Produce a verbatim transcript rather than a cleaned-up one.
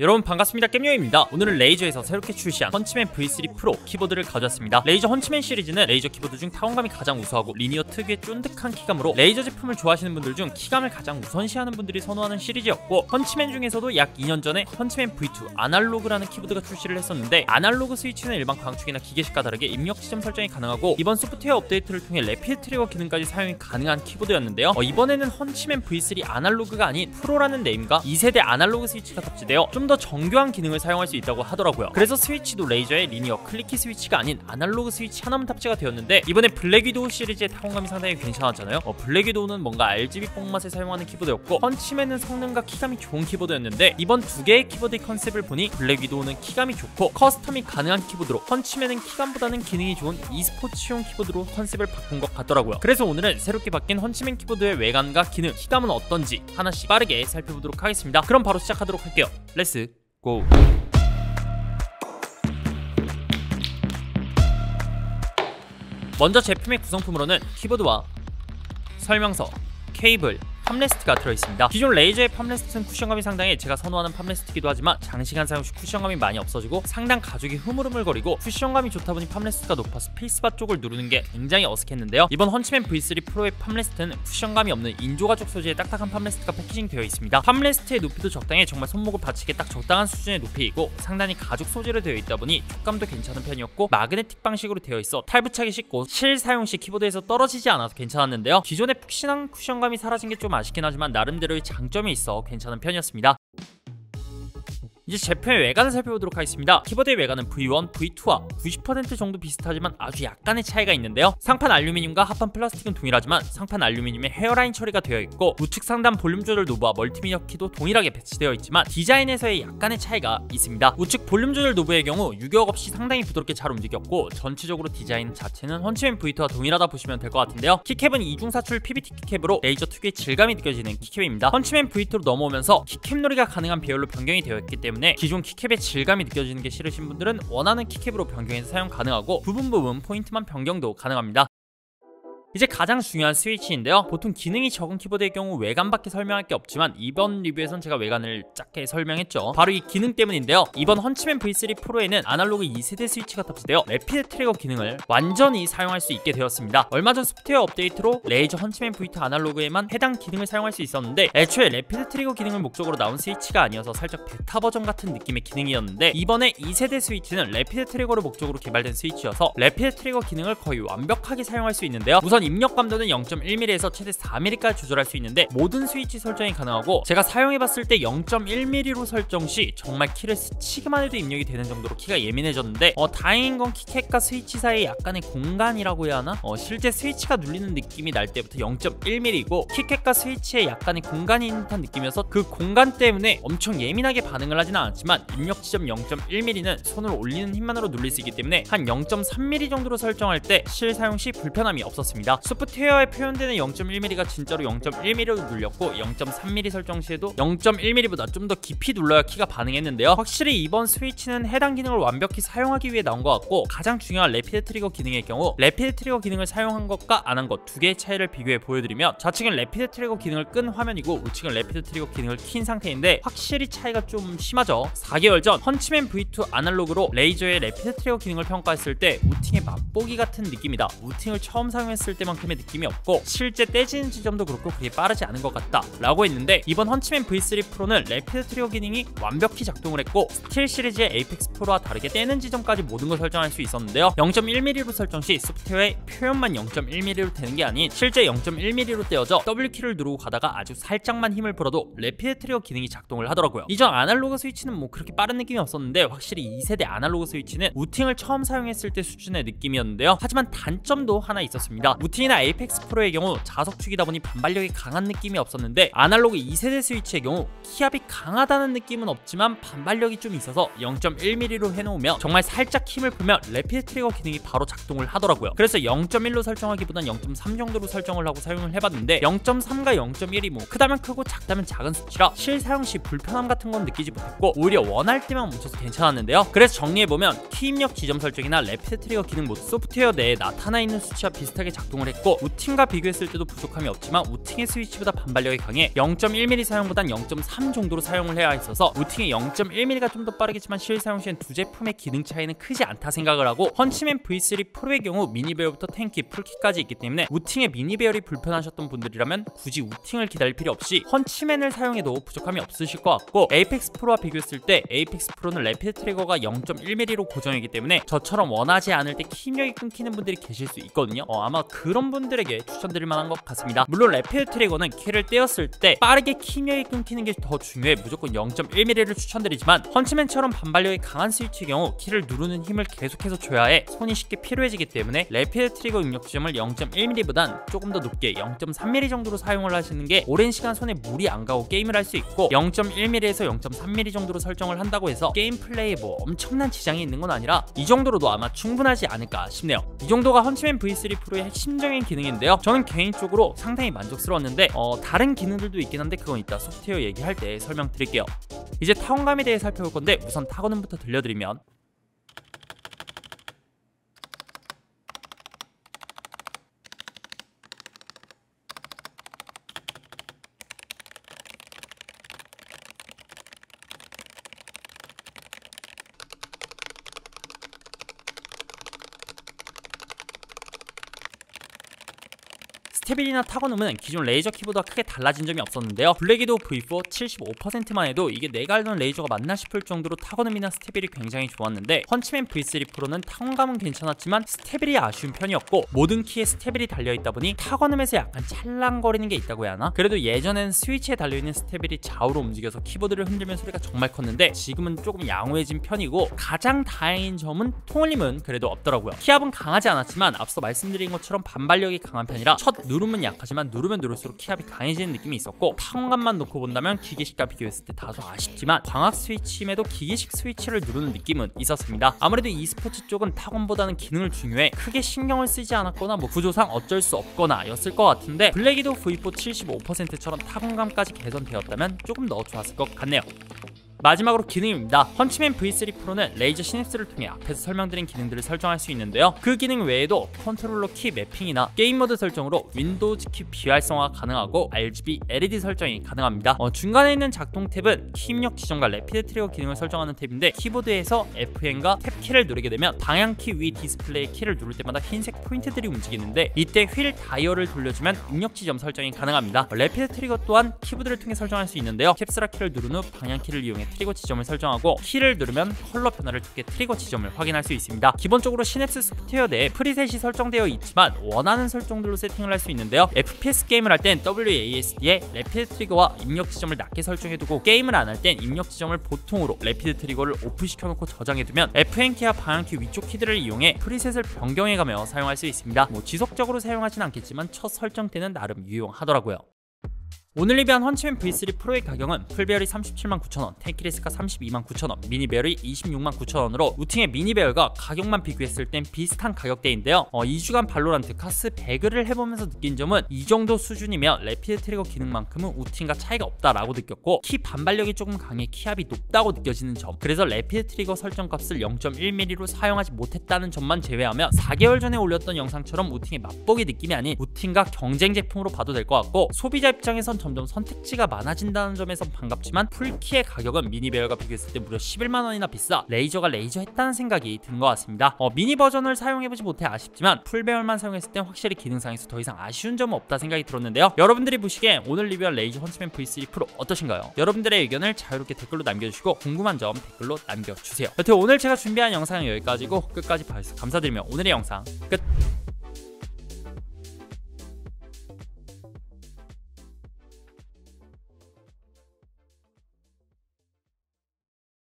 여러분 반갑습니다. 겜요입니다. 오늘은 레이저에서 새롭게 출시한 헌츠맨 브이쓰리 프로 키보드를 가져왔습니다. 레이저 헌츠맨 시리즈는 레이저 키보드 중 타원감이 가장 우수하고 리니어 특유의 쫀득한 키감으로 레이저 제품을 좋아하시는 분들 중 키감을 가장 우선시하는 분들이 선호하는 시리즈였고, 헌츠맨 중에서도 약 이 년 전에 헌츠맨 브이 투 아날로그라는 키보드가 출시를 했었는데, 아날로그 스위치는 일반 광축이나 기계식과 다르게 입력 지점 설정이 가능하고 이번 소프트웨어 업데이트를 통해 래피드 트리거 기능까지 사용이 가능한 키보드였는데요. 어, 이번에는 헌츠맨 브이쓰리 아날로그가 아닌 프로라는 네임과 이 세대 아날로그 스위치가 탑재되어 좀 더 정교한 기능을 사용할 수 있다고 하더라고요. 그래서 스위치도 레이저의 리니어 클릭키 스위치가 아닌 아날로그 스위치 하나만 탑재가 되었는데, 이번에 블랙위도우 시리즈의 타공감이 상당히 괜찮았잖아요. 어, 블랙위도우는 뭔가 알지비 뽕맛에 사용하는 키보드였고, 헌츠맨은 성능과 키감이 좋은 키보드였는데, 이번 두 개의 키보드의 컨셉을 보니 블랙위도우는 키감이 좋고 커스텀이 가능한 키보드로, 헌츠맨은 키감보다는 기능이 좋은 e스포츠용 키보드로 컨셉을 바꾼 것 같더라고요. 그래서 오늘은 새롭게 바뀐 헌츠맨 키보드의 외관과 기능, 키감은 어떤지 하나씩 빠르게 살펴보도록 하겠습니다. 그럼 바로 시작하도록 할게요. 렛츠 고! 먼저 제품의 구성품으로는 키보드와 설명서, 케이블, 팜레스트가 들어있습니다. 기존 레이저의 팜레스트는 쿠션감이 상당해 제가 선호하는 팜레스트이기도 하지만 장시간 사용 시 쿠션감이 많이 없어지고 상단 가죽이 흐물흐물거리고 쿠션감이 좋다보니 팜레스트가 높아 스페이스바 쪽을 누르는 게 굉장히 어색했는데요. 이번 헌츠맨 브이쓰리 프로의 팜레스트는 쿠션감이 없는 인조가죽 소재의 딱딱한 팜레스트가 패키징되어 있습니다. 팜레스트의 높이도 적당해 정말 손목을 받치기에 딱 적당한 수준의 높이이고, 상단이 가죽 소재로 되어 있다보니 촉감도 괜찮은 편이었고 마그네틱 방식으로 되어 있어 탈부착이 쉽고 실사용시 키보드에서 떨어지지 않아서 괜찮았는데요. 기존의 푹신한 쿠션감이 사라진 게 좀 아쉽긴 하지만 나름대로의 장점이 있어 괜찮은 편이었습니다. 이제 제품의 외관을 살펴보도록 하겠습니다. 키보드의 외관은 브이 원, 브이 투와 구십 퍼센트 정도 비슷하지만 아주 약간의 차이가 있는데요. 상판 알루미늄과 하판 플라스틱은 동일하지만 상판 알루미늄에 헤어라인 처리가 되어 있고, 우측 상단 볼륨 조절 노브와 멀티미디어 키도 동일하게 배치되어 있지만 디자인에서의 약간의 차이가 있습니다. 우측 볼륨 조절 노브의 경우 유격 없이 상당히 부드럽게 잘 움직였고, 전체적으로 디자인 자체는 헌츠맨 브이 투와 동일하다 보시면 될 것 같은데요. 키캡은 이중사출 피비티 키캡으로 레이저 특유의 질감이 느껴지는 키캡입니다. 헌츠맨 브이 투로 넘어오면서 키캡 놀이가 가능한 배열로 변경이 되어 있기 때문에 기존 키캡의 질감이 느껴지는 게 싫으신 분들은 원하는 키캡으로 변경해서 사용 가능하고, 부분 부분 포인트만 변경도 가능합니다. 이제 가장 중요한 스위치인데요. 보통 기능이 적은 키보드의 경우 외관밖에 설명할 게 없지만 이번 리뷰에선 제가 외관을 짧게 설명했죠. 바로 이 기능 때문인데요. 이번 헌츠맨 브이쓰리 프로에는 아날로그 이 세대 스위치가 탑재되어 래피드 트리거 기능을 완전히 사용할 수 있게 되었습니다. 얼마 전 소프트웨어 업데이트로 레이저 헌츠맨 브이 투 아날로그에만 해당 기능을 사용할 수 있었는데, 애초에 래피드 트리거 기능을 목적으로 나온 스위치가 아니어서 살짝 베타 버전 같은 느낌의 기능이었는데, 이번에 이 세대 스위치는 래피드 트리거를 목적으로 개발된 스위치여서 래피드 트리거 기능을 거의 완벽하게 사용할 수 있는데요. 우선 입력 감도는 영 점 일 밀리미터에서 최대 사 밀리미터까지 조절할 수 있는데 모든 스위치 설정이 가능하고, 제가 사용해봤을 때 영 점 일 밀리미터로 설정시 정말 키를 스치기만 해도 입력이 되는 정도로 키가 예민해졌는데, 어, 다행인 건 키캡과 스위치 사이에 약간의 공간이라고 해야 하나? 어, 실제 스위치가 눌리는 느낌이 날 때부터 영 점 일 밀리미터이고 키캡과 스위치에 약간의 공간이 있는 듯한 느낌이어서 그 공간 때문에 엄청 예민하게 반응을 하진 않았지만, 입력 지점 영 점 일 밀리미터는 손을 올리는 힘만으로 눌릴 수 있기 때문에 한 영 점 삼 밀리미터 정도로 설정할 때 실사용시 불편함이 없었습니다. 소프트웨어에 표현되는 영 점 일 밀리미터가 진짜로 영 점 일 밀리미터로 눌렸고, 영 점 삼 밀리미터 설정 시에도 영 점 일 밀리미터보다 좀 더 깊이 눌러야 키가 반응했는데요. 확실히 이번 스위치는 해당 기능을 완벽히 사용하기 위해 나온 것 같고, 가장 중요한 래피드 트리거 기능의 경우 래피드 트리거 기능을 사용한 것과 안 한 것 두 개의 차이를 비교해 보여드리면, 좌측은 래피드 트리거 기능을 끈 화면이고 우측은 래피드 트리거 기능을 킨 상태인데 확실히 차이가 좀 심하죠. 사 개월 전 헌츠맨 브이 투 아날로그로 레이저의 래피드 트리거 기능을 평가했을 때 우팅의 맛보기 같은 느낌이다, 우팅을 처음 사용했을 때 때만큼의 느낌이 없고 실제 떼지는 지점도 그렇고 그게 빠르지 않은 것 같다 라고 했는데, 이번 헌츠맨 브이쓰리 프로는 래피드 트리거 기능이 완벽히 작동을 했고 스틸 시리즈의 에이펙스 프로와 다르게 떼는 지점까지 모든 걸 설정할 수 있었는데요. 영 점 일 밀리미터로 설정 시 소프트웨어의 표현만 영 점 일 밀리미터로 되는 게 아닌 실제 영 점 일 밀리미터로 떼어져 더블유키를 누르고 가다가 아주 살짝만 힘을 풀어도 래피드 트리거 기능이 작동을 하더라고요. 이전 아날로그 스위치는 뭐 그렇게 빠른 느낌이 없었는데 확실히 이 세대 아날로그 스위치는 우팅을 처음 사용했을 때 수준의 느낌이었는데요. 하지만 단점도 하나 있었습니다. 우팅이나 에이펙스 프로의 경우 자석축이다 보니 반발력이 강한 느낌이 없었는데, 아날로그 이 세대 스위치의 경우 키압이 강하다는 느낌은 없지만 반발력이 좀 있어서 영 점 일 밀리미터로 해놓으면 정말 살짝 힘을 풀면 래피드 트리거 기능이 바로 작동을 하더라고요. 그래서 영 점 일로 설정하기보단 영 점 삼 정도로 설정을 하고 사용을 해봤는데, 영 점 삼과 영 점 일이 뭐 크다면 크고 작다면 작은 수치라 실사용 시 불편함 같은 건 느끼지 못했고 오히려 원할 때만 멈춰서 괜찮았는데요. 그래서 정리해보면 키 입력 지점 설정이나 래피드 트리거 기능 모두 소프트웨어 내에 나타나 있는 수치와 비슷하게 작동 제공을 했고 우팅과 비교했을 때도 부족함이 없지만 우팅의 스위치보다 반발력이 강해 영 점 일 밀리미터 사용보단 영 점 삼 정도로 사용을 해야 했어서 우팅의 영 점 일 밀리미터가 좀 더 빠르겠지만 실 사용 시엔 두 제품의 기능 차이는 크지 않다 생각을 하고, 헌츠맨 브이 쓰리 프로의 경우 미니 배열부터 탱키, 풀킥까지 있기 때문에 우팅의 미니 배열이 불편하셨던 분들이라면 굳이 우팅을 기다릴 필요 없이 헌츠맨을 사용해도 부족함이 없으실 것 같고, 에이펙스 프로와 비교했을 때 에이펙스 프로는 래피드 트리거가 영 점 일 밀리미터로 고정이기 때문에 저처럼 원하지 않을 때 키력이 끊기는 분들이 계실 수 있거든요. 어, 아마 그런 분들에게 추천드릴 만한 것 같습니다. 물론 래피드 트리거는 키를 떼었을 때 빠르게 키력이 끊기는 게 더 중요해 무조건 영 점 일 밀리미터를 추천드리지만, 헌츠맨처럼 반발력이 강한 스위치의 경우 키를 누르는 힘을 계속해서 줘야 해 손이 쉽게 피로해지기 때문에 래피드 트리거 입력 지점을 영 점 일 밀리미터보단 조금 더 높게 영 점 삼 밀리미터 정도로 사용을 하시는 게 오랜 시간 손에 물이 안 가고 게임을 할 수 있고, 영 점 일 밀리미터에서 영 점 삼 밀리미터 정도로 설정을 한다고 해서 게임 플레이에 뭐 엄청난 지장이 있는 건 아니라 이 정도로도 아마 충분하지 않을까 싶네요. 이 정도가 헌츠맨 브이 쓰리 프로의 핵심적인 기능인데요, 저는 개인적으로 상당히 만족스러웠는데 어, 다른 기능들도 있긴 한데 그건 이따 소프트웨어 얘기할 때 설명드릴게요. 이제 타원감에 대해 살펴볼 건데 우선 타건음부터 들려드리면, 스테빌이나 타건음은 기존 레이저 키보드와 크게 달라진 점이 없었는데요, 블랙위도우 브이 포 칠십오 퍼센트만 해도 이게 내가 알던 레이저가 맞나 싶을 정도로 타건음이나 스테빌이 굉장히 좋았는데, 헌츠맨 브이 쓰리 프로는 타건감은 괜찮았지만 스테빌이 아쉬운 편이었고, 모든 키에 스테빌이 달려있다 보니 타건음에서 약간 찰랑거리는 게 있다고 해야 하나? 그래도 예전엔 스위치에 달려있는 스테빌이 좌우로 움직여서 키보드를 흔들면 소리가 정말 컸는데 지금은 조금 양호해진 편이고, 가장 다행인 점은 통울림은 그래도 없더라고요. 키압은 강하지 않았지만 앞서 말씀드린 것처럼 반발력이 강한 편이라 첫 누 누르면 약하지만 누르면 누를수록 키압이 강해지는 느낌이 있었고, 타원감만 놓고 본다면 기계식과 비교했을 때 다소 아쉽지만 광학 스위치임에도 기계식 스위치를 누르는 느낌은 있었습니다. 아무래도 e스포츠 쪽은 타건보다는 기능을 중요해 크게 신경을 쓰지 않았거나 뭐 구조상 어쩔 수 없거나 였을 것 같은데, 블랙위도우 브이 포 칠십오 퍼센트처럼 타건감까지 개선되었다면 조금 더 좋았을 것 같네요. 마지막으로 기능입니다. 헌츠맨 브이 쓰리 프로는 레이저 시냅스를 통해 앞에서 설명드린 기능들을 설정할 수 있는데요, 그 기능 외에도 컨트롤러 키 매핑이나 게임 모드 설정으로 윈도우즈 키 비활성화가 가능하고 알지비, 엘이디 설정이 가능합니다. 어, 중간에 있는 작동 탭은 키 입력 지점과 래피드 트리거 기능을 설정하는 탭인데, 키보드에서 에프엔과 탭키를 누르게 되면 방향키 위 디스플레이 키를 누를 때마다 흰색 포인트들이 움직이는데 이때 휠 다이얼을 돌려주면 입력 지점 설정이 가능합니다. 어, 래피드 트리거 또한 키보드를 통해 설정할 수 있는데요, 캡스락 키를 누른 후 방향키를 이용해 트리거 지점을 설정하고 키를 누르면 컬러 변화를 통해 트리거 지점을 확인할 수 있습니다. 기본적으로 시냅스 소프트웨어 내에 프리셋이 설정되어 있지만 원하는 설정들로 세팅을 할 수 있는데요, 에프피에스 게임을 할 땐 더블유에이에스디에 래피드 트리거와 입력 지점을 낮게 설정해두고, 게임을 안 할 땐 입력 지점을 보통으로, 래피드 트리거를 오프시켜놓고 저장해두면 에프엔키와 방향키 위쪽 키들을 이용해 프리셋을 변경해가며 사용할 수 있습니다. 뭐 지속적으로 사용하진 않겠지만 첫 설정 때는 나름 유용하더라고요. 오늘 리뷰한 헌츠맨 브이 쓰리 프로의 가격은 풀 배열이 삼십칠만 구천 원, 탱키리스가 삼십이만 구천 원, 미니 배열이 이십육만 구천 원으로 우팅의 미니 배열과 가격만 비교했을 땐 비슷한 가격대인데요, 어, 이 주간 발로란트 카스 배그를 해보면서 느낀 점은 이 정도 수준이면 래피드 트리거 기능만큼은 우팅과 차이가 없다라고 느꼈고, 키 반발력이 조금 강해 키압이 높다고 느껴지는 점, 그래서 래피드 트리거 설정값을 영 점 일 밀리미터로 사용하지 못했다는 점만 제외하면 사 개월 전에 올렸던 영상처럼 우팅의 맛보기 느낌이 아닌 우팅과 경쟁 제품으로 봐도 될 것 같고, 소비자 입장에선 점점 선택지가 많아진다는 점에선 반갑지만 풀키의 가격은 미니 배열과 비교했을 때 무려 십일만 원이나 비싸 레이저가 레이저 했다는 생각이 든 것 같습니다. 어, 미니 버전을 사용해보지 못해 아쉽지만 풀 배열만 사용했을 땐 확실히 기능상에서 더 이상 아쉬운 점은 없다 생각이 들었는데요, 여러분들이 보시기에 오늘 리뷰한 레이저 헌츠맨 브이 쓰리 프로 어떠신가요? 여러분들의 의견을 자유롭게 댓글로 남겨주시고 궁금한 점 댓글로 남겨주세요. 여튼 오늘 제가 준비한 영상은 여기까지고 끝까지 봐주셔서 감사드리며 오늘의 영상 끝!